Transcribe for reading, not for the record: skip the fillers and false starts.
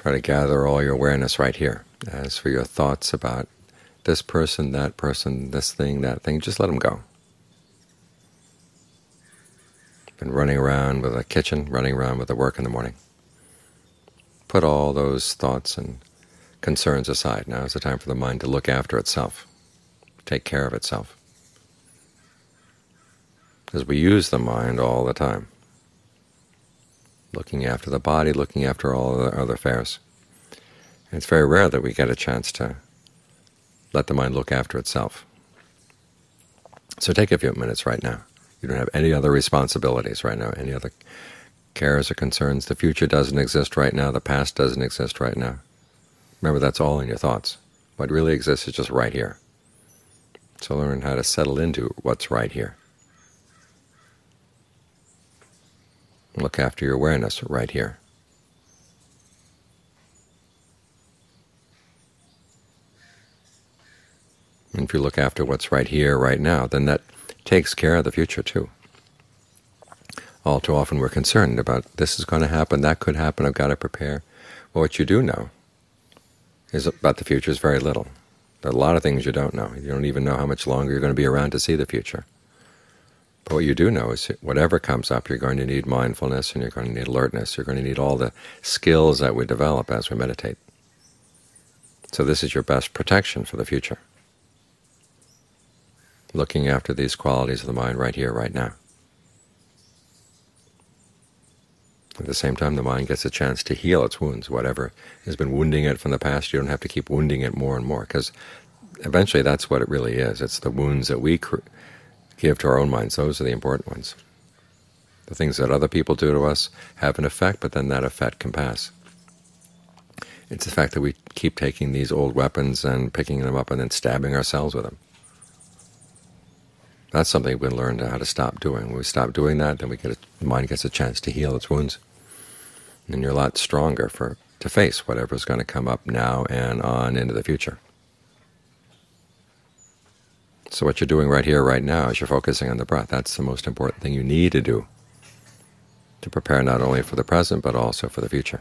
Try to gather all your awareness right here. As for your thoughts about this person, this thing, that thing, just let them go. Been running around with the kitchen, running around with the work in the morning. Put all those thoughts and concerns aside. Now is the time for the mind to look after itself, take care of itself, because we use the mind all the time, looking after the body, looking after all the other affairs. And it's very rare that we get a chance to let the mind look after itself. So take a few minutes right now. You don't have any other responsibilities right now, any other cares or concerns. The future doesn't exist right now. The past doesn't exist right now. Remember, that's all in your thoughts. What really exists is just right here. So learn how to settle into what's right here. Look after your awareness right here. And if you look after what's right here, right now, then that takes care of the future too. All too often we're concerned about this is going to happen, that could happen, I've got to prepare. Well, what you do know is about the future is very little. There are a lot of things you don't know. You don't even know how much longer you're going to be around to see the future. But what you do know is whatever comes up, you're going to need mindfulness and you're going to need alertness. You're going to need all the skills that we develop as we meditate. So this is your best protection for the future, looking after these qualities of the mind right here, right now. At the same time, the mind gets a chance to heal its wounds. Whatever has been wounding it from the past, you don't have to keep wounding it more and more, because eventually that's what it really is. It's the wounds that we give to our own minds. Those are the important ones. The things that other people do to us have an effect, but then that effect can pass. It's the fact that we keep taking these old weapons and picking them up and then stabbing ourselves with them. That's something we learn how to stop doing. When we stop doing that, then the mind gets a chance to heal its wounds, and you're a lot stronger to face whatever's going to come up now and on into the future. So what you're doing right here, right now, is you're focusing on the breath. That's the most important thing you need to do to prepare not only for the present but also for the future.